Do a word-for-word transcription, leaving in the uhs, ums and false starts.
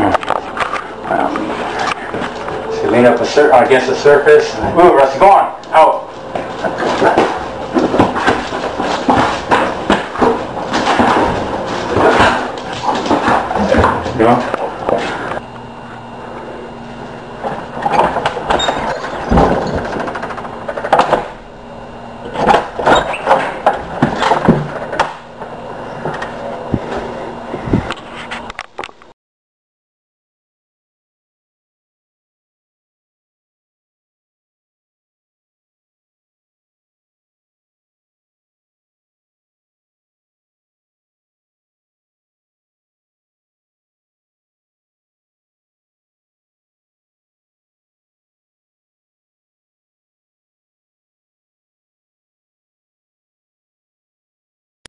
Um, so lean up the sur against the surface. Move, Rusty, go on. Out. You know?